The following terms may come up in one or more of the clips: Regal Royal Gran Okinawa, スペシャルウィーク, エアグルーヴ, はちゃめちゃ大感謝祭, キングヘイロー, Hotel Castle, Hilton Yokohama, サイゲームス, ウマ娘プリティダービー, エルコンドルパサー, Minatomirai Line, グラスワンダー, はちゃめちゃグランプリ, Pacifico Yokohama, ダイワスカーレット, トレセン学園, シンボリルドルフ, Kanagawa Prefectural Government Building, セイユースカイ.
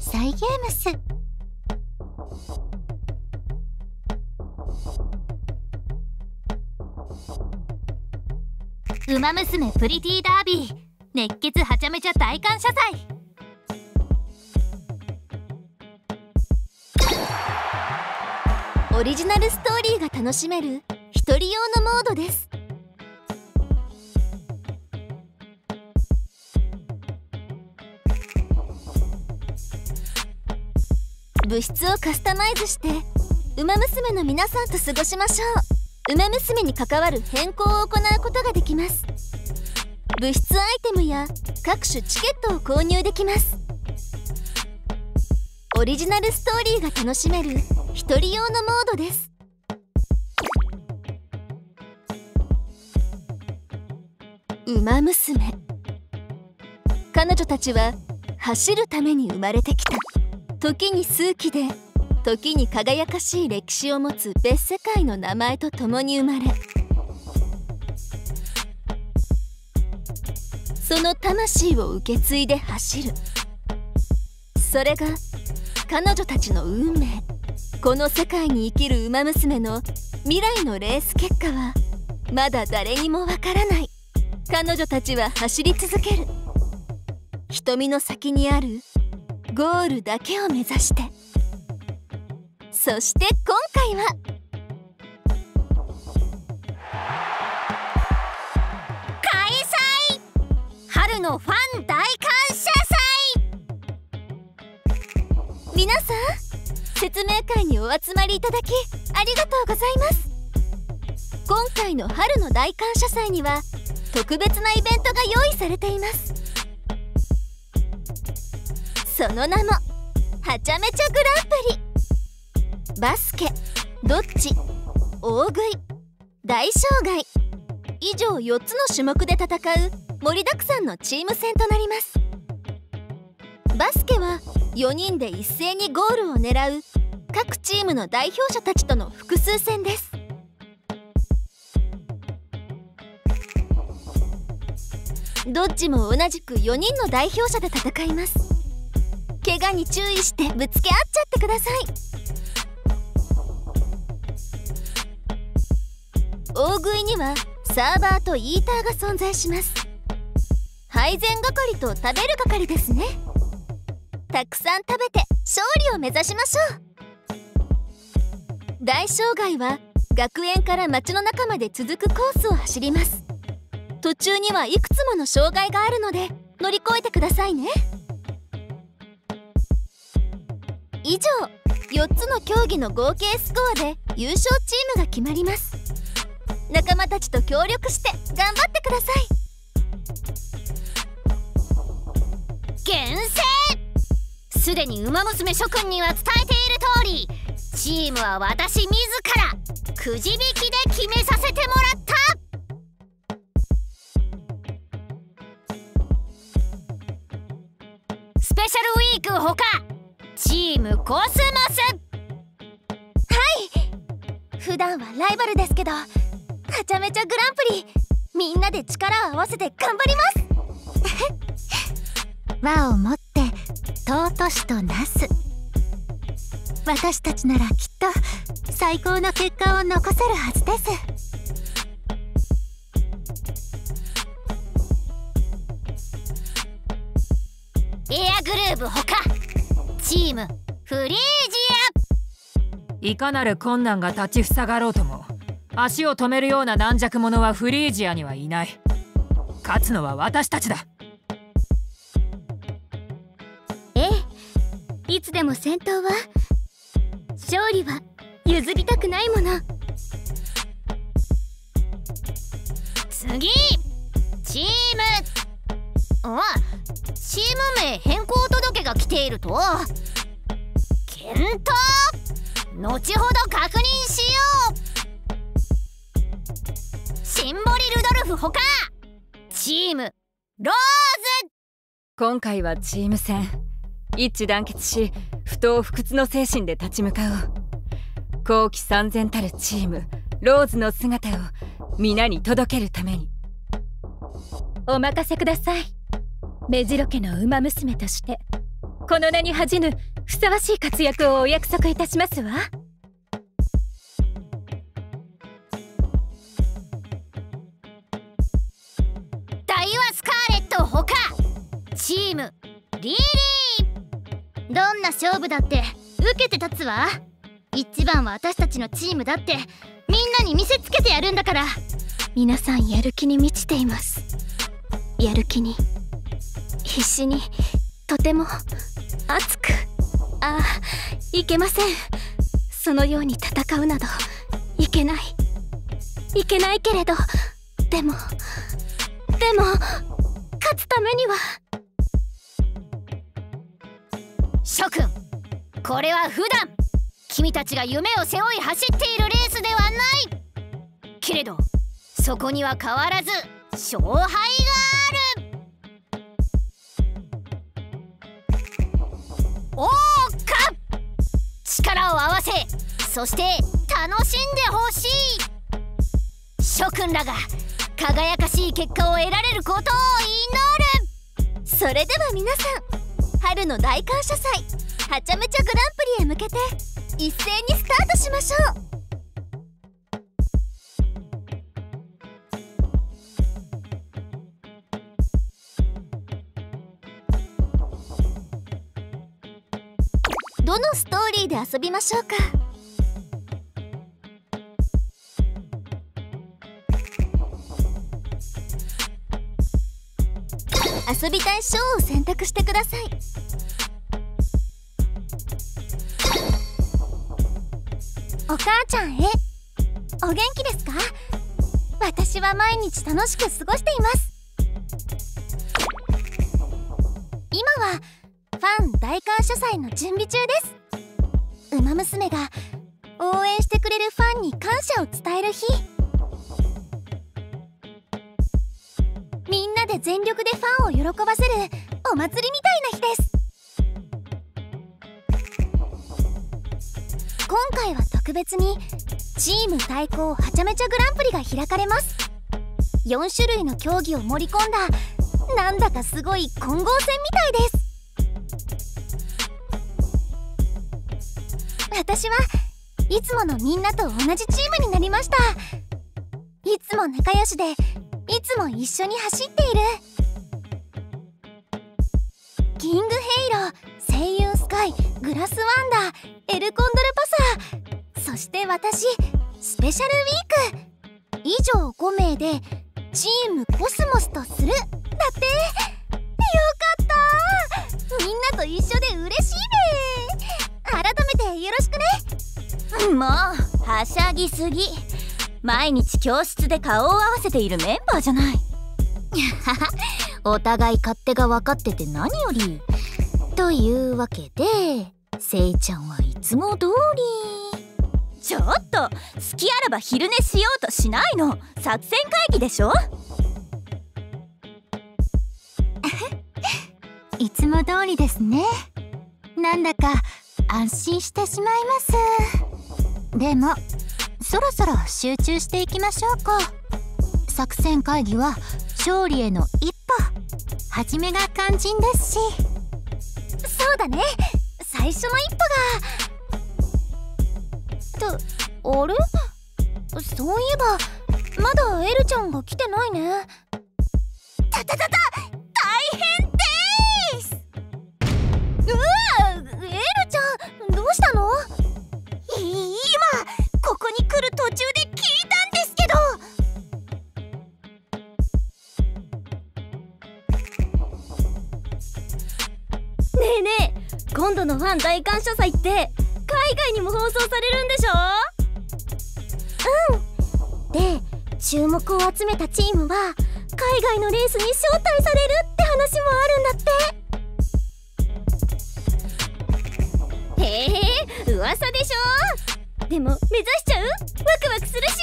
サイゲームス。ウマ娘プリティダービー熱血はちゃめちゃ大感謝祭。オリジナルストーリーが楽しめる一人用のモードです。物質をカスタマイズしてウマ娘の皆さんと過ごしましょう。ウマ娘に関わる変更を行うことができます。物質アイテムや各種チケットを購入できます。オリジナルストーリーが楽しめる一人用のモードです。ウマ娘、彼女たちは走るために生まれてきた。時に数奇で時に輝かしい歴史を持つ別世界の名前とともに生まれ、その魂を受け継いで走る。それが彼女たちの運命。この世界に生きるウマ娘の未来のレース結果はまだ誰にもわからない。彼女たちは走り続ける。瞳の先にあるゴールだけを目指して。そして今回は開催、春のファン大感謝祭。皆さん、説明会にお集まりいただきありがとうございます。今回の春の大感謝祭には特別なイベントが用意されています。その名もはちゃめちゃグランプリ。バスケ、ドッジ、大食い、大障害、以上4つの種目で戦う盛りだくさんのチーム戦となります。バスケは4人で一斉にゴールを狙う各チームの代表者たちとの複数戦です。ドッジも同じく4人の代表者で戦います。怪我に注意してぶつけ合っちゃってください。大食いにはサーバーとイーターが存在します。配膳係と食べる係ですね。たくさん食べて勝利を目指しましょう。大障害は学園から町の中まで続くコースを走ります。途中にはいくつもの障害があるので乗り越えてくださいね。以上4つの競技の合計スコアで優勝チームが決まります。仲間たちと協力して頑張ってください。厳正、すでにウマ娘諸君には伝えている通り、チームは私自らくじ引きで決めさせてもらった。スペシャルウィークほかチームコスモス。はい、普段はライバルですけど、はちゃめちゃグランプリ、みんなで力を合わせて頑張ります。輪を持って尊しとなす。私たちならきっと最高の結果を残せるはずです。エアグルーヴほかチームフリージア。いかなる困難が立ちふさがろうとも足を止めるような軟弱者はフリージアにはいない。勝つのは私たちだ。ええ、いつでも戦闘は、勝利は譲りたくないもの。次、チーム、あ、チーム名変更届が来ていると。検討、後ほど確認しよう。シンボリルドルフほかチームローズ。今回はチーム戦、一致団結し不撓不屈の精神で立ち向かおう。好奇三千たるチームローズの姿を皆に届けるために。お任せください。メジロ家の馬娘としてこの名に恥じぬふさわしい活躍をお約束いたしますわ。ダイワスカーレットほかチームリリー、どんな勝負だって受けて立つわ。一番は私たちのチームだってみんなに見せつけてやるんだから。皆さんやる気に満ちています。やる気に、必死に、とても熱く、ああいけません。そのように戦うなどいけない、いけないけれど、でも勝つためには。諸君、これは普段君たちが夢を背負い走っているレースではないけれど、そこには変わらず勝敗がある。おうか、力を合わせ、そして楽しんでほしい。諸君らが輝かしい結果を得られることを祈る。それでは皆さん、春の大感謝祭はちゃめちゃグランプリへ向けて一斉にスタートしましょう。どのストーリーで遊びましょうか。遊びたいショーを選択してください。お母ちゃんへ、お元気ですか？私は毎日楽しく過ごしています。今はファン大感謝祭の準備中です。ウマ娘が応援してくれるファンに感謝を伝える日。みんなで全力でファンを喜ばせるお祭りみたいな日です。今回は特別にチーム対抗はちゃめちゃグランプリが開かれます。4種類の競技を盛り込んだ、なんだかすごい混合戦みたいです。私はいつものみんなと同じチームになりました。いつも仲良しで、いつも一緒に走っている。キングヘイロー、セイユースカイ、グラスワンダー、エルコンドルパサー、そして私、スペシャルウィーク、以上5名でチームコスモスとする。だってよかった、みんなと一緒で嬉しいね。改めてよろしくね。もうはしゃぎすぎ。毎日教室で顔を合わせているメンバーじゃない。お互い勝手が分かってて何より。というわけでせいちゃんはいつも通り。ちょっと、好きあらば昼寝しようとしないの、作戦会議でしょ。いつも通りですね。なんだか安心してしまいます。でもそろそろ集中していきましょうか。作戦会議は勝利への一歩、始めが肝心ですし。そうだね、最初の一歩が。と、あれ？そういえばまだエルちゃんが来てないね。大変です。うわっ、エルちゃんどうしたの？今ここに来る途中で聞いたんですけど。ねえねえ、今度のファン大感謝祭って海外にも放送されるんでしょ？うん。で、注目を集めたチームは海外のレースに招待されるって話もあるんだって。へえ、噂でしょ。でも目指しちゃう？ワクワクするし。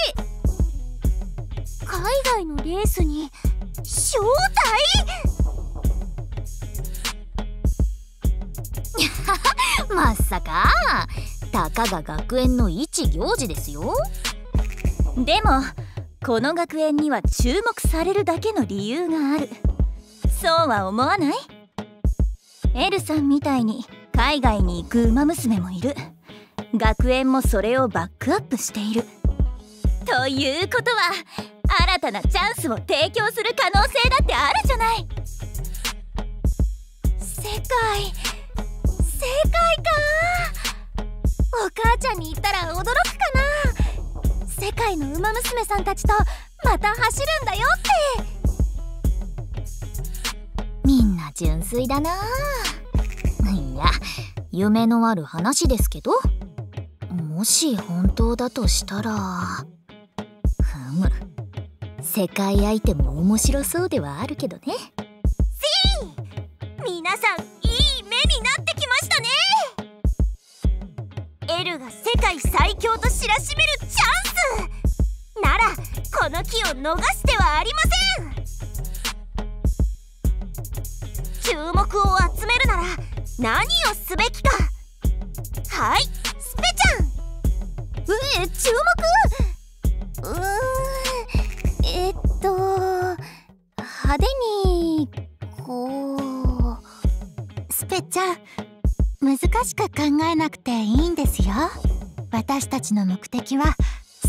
海外のレースに招待？まさか、たかが学園の一行事ですよ。でもこの学園には注目されるだけの理由がある。そうは思わない？エルさんみたいに海外に行くウマ娘もいる。学園もそれをバックアップしている。ということは新たなチャンスを提供する可能性だってあるじゃない。世界か。お母ちゃんに言ったら驚くかな。世界のウマ娘さんたちとまた走るんだよって。みんな純粋だな。いや、夢のある話ですけど、もし本当だとしたら、世界相手も面白そうではあるけどね。皆さん、いい目になってきましたね。エルが世界最強と知らしめるチャンスなら、この機を逃してはありません。注目を集めるなら何をすべきか。はい、スペちゃん。注目。派手にこう。スペちゃん、難しく考えなくていいんですよ。私たちの目的は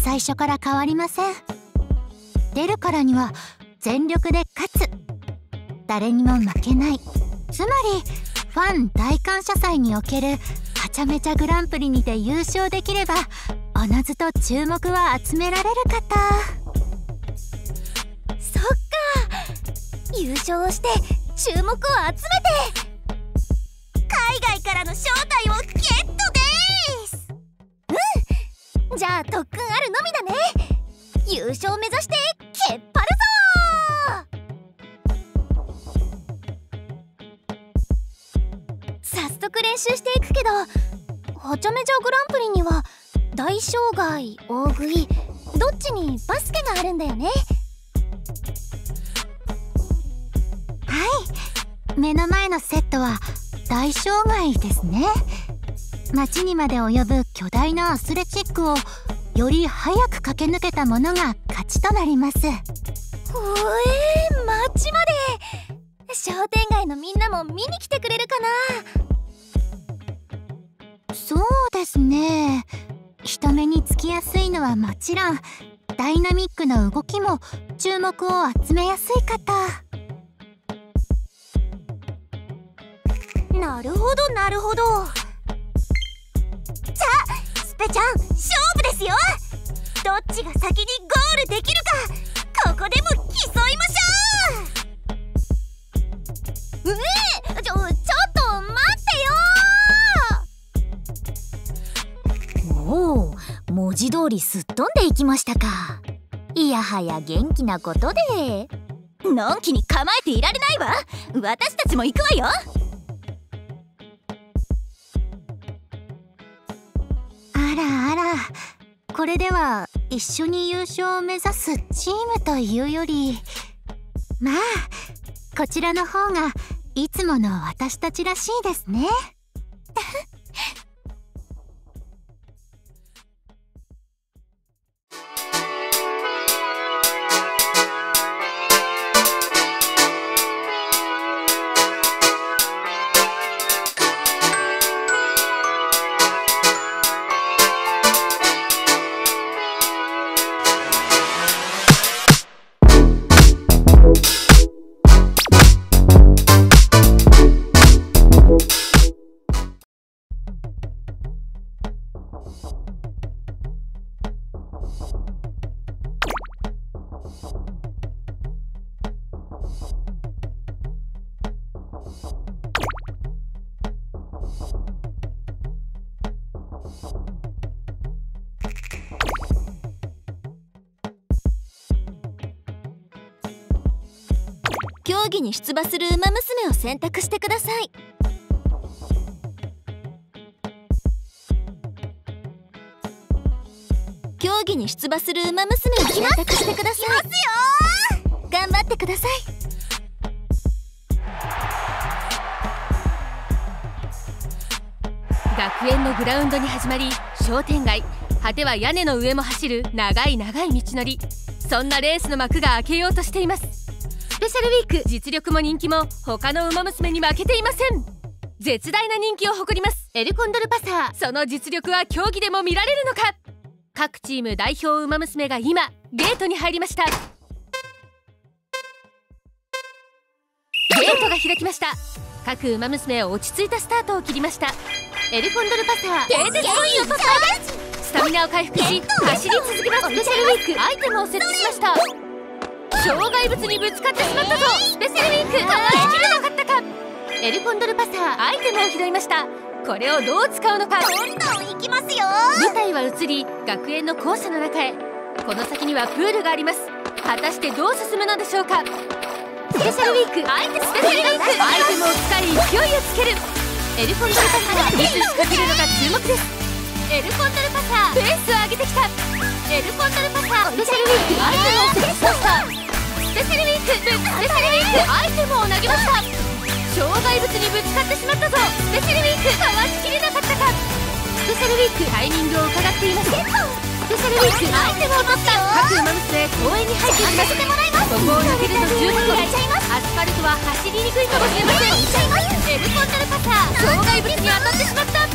最初から変わりません。出るからには全力で勝つ、誰にも負けない、つまりファン大感謝祭におけるはちゃめちゃグランプリにて優勝できれば、おのずと注目は集められるかと。そっか、優勝して注目を集めて海外からの招待をゲットです。じゃあ特訓あるのみだね。優勝目指してけっぱるぞ。早速練習していくけど、はちゃめちゃグランプリには大障害、大食い、どっちにバスケがあるんだよね。はい、目の前のセットは大障害ですね。街にまで及ぶ巨大なアスレチックをより早く駆け抜けたものが勝ちとなります。ほえー、街まで。商店街のみんなも見に来てくれるかな。そうですね、人目につきやすいのはもちろん、ダイナミックな動きも注目を集めやすいかと。なるほどなるほど。じゃあスペちゃん、勝負ですよ。どっちが先にゴールできるか、ここでも競いましょう。ちょっと待ってよ。おお、文字通りすっ飛んでいきましたか。いやはや元気なことで。のんきに構えていられないわ。私たちも行くわよ。これでは一緒に優勝を目指すチームというより、まあこちらの方がいつもの私たちらしいですね。競技に出馬するウマ娘を選択してください。競技に出馬するウマ娘を選択してください。いますよ。頑張ってください。学園のグラウンドに始まり、商店街、果ては屋根の上も走る長い長い道のり。そんなレースの幕が開けようとしています。スペシャルウィーク、実力も人気も他のウマ娘に負けていません。絶大な人気を誇りますエルコンドルパサー、その実力は競技でも見られるのか。各チーム代表ウマ娘が今ゲートに入りました。ゲートが開きました。各ウマ娘落ち着いたスタートを切りましたエルコンドルパサー。伝説のユーパサー、スタミナを回復し走り続けます。スペシャルウィーク、アイテムを設置しました。障害物にぶつかってしまったぞ。スペシャルウィーク、かわしきれなかったか。エルコンドルパサー、アイテムを拾いました。これをどう使うのか。どんどん行きますよ。舞台は移り学園の校舎の中へ。この先にはプールがあります。果たしてどう進むのでしょうか。スペシャルウィーク、アイテムを使い勢いをつける。エルコンドルパサー、いつ仕掛けるのか注目です。エルコンドルパサー、ペースを上げてきた。エルコンドルパサー、スペシャルウィーク、アイテムを設置しました。スペシャルウィーク、アイテムを投げました。障害物にぶつかってしまったぞ。スペシャルウィーク、かわしきれなかったか。スペシャルウィーク、タイミングを伺っています。スペシャルウィーク、アイテムを取った。各馬娘公園に入っています。ここを投げると12秒、アスファルトは走りにくいかもしれません。エルコンドルパサー、障害物に当たってしまった。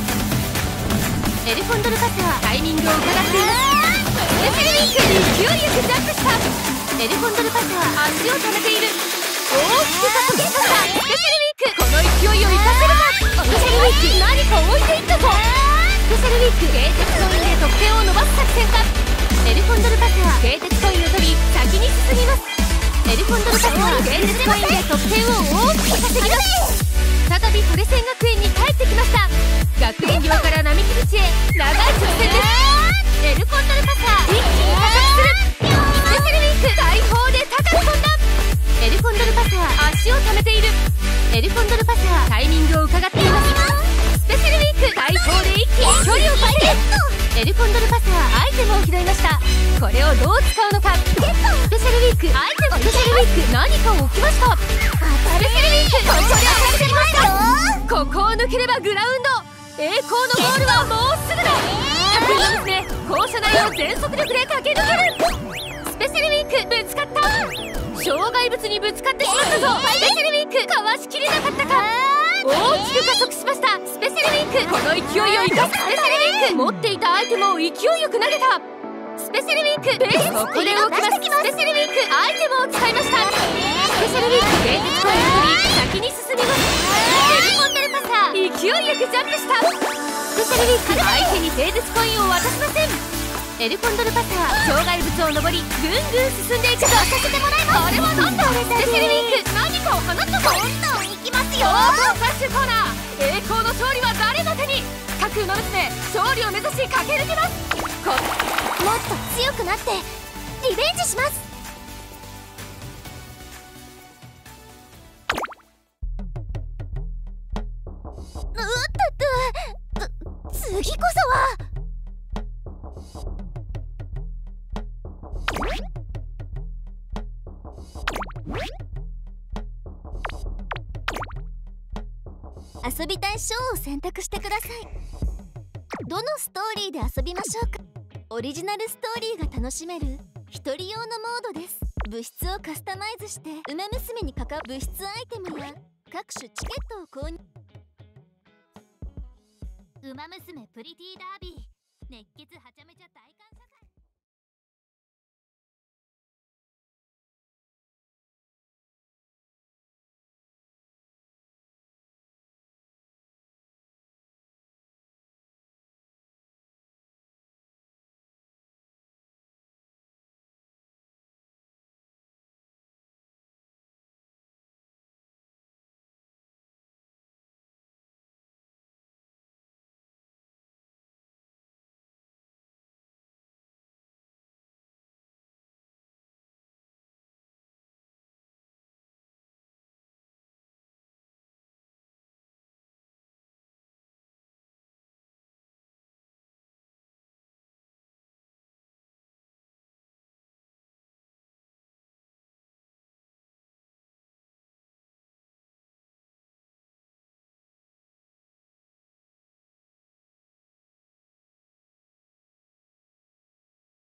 エルコンドルパサー、タイミングを伺っています。スペシャルウィーク、勢いよくジャンプした。エルコンドルパサー、足をためている。大きく加速しました。スペシャルウィーク、この勢いを生かせるか。スペシャルウィーク、何か置いていったぞ。スペシャルウィーク、警笛コインで得点を伸ばす作戦か。エルコンドルパサー、警笛コインを飛び先に進みます。エルコンドルパサー、警笛コインで得点を大きく稼ぎます。再びトレセン学園に帰ってきました。学園際から並木口へ長い直線です。エルコンドルパサー、一気に加速する。スペシャルウィーク、大砲で高く飛んだ。エルコンドルパサー、足を溜めている。エルコンドルパサー、タイミングを伺っています。スペシャルウィーク、大砲で一気に距離を稼ぐ。エルコンドルパサー、アイテムを拾いました。これをどう使うのか。スペシャルウィーク、アイテム、スペシャルウィーク、何かを置きました。スペシャルウィーク、ここで当たってきました。ここを抜ければグラウンド。栄光のゴールはもうすぐだ。各馬娘、校舎内を全速力で駆け抜ける。スペシャルウィーク、ぶつかった。障害物にぶつかってしまったぞ。スペシャルウィーク、かわしきれなかったか。大きく加速しました。スペシャルウィーク、この勢いを生かす。スペシャルウィーク、持っていたアイテムを勢いよく投げた。スペシャルウィーク、ベースここで動きます。スペシャルウィーク、アイテムを使いました。スペシャルウィーク、芸術ポイントに先に進みます。エルコンドルパサー、勢いよくジャンプした。スペシャルウィーク、相手に芸術コインを渡しません。エルコンドルパサー、障害物を登りぐんぐん進んでいくぞ。させてもらいます。あれはなんだ。スペシャルウィーク、何かを放ったぞ。どんどん行きますよ。最終コーナー、栄光の勝利は誰の手に。各馬娘、勝利を目指し駆け抜けます。もっと強くなってリベンジします。うっとっと、次こそは。遊びたいショーを選択してください。どのストーリーで遊びましょうか。オリジナルストーリーが楽しめる一人用のモードです。物質をカスタマイズしてウマ娘にかかる物質アイテムや各種チケットを購入。ウマ娘プリティダービー、熱血はちゃめちゃ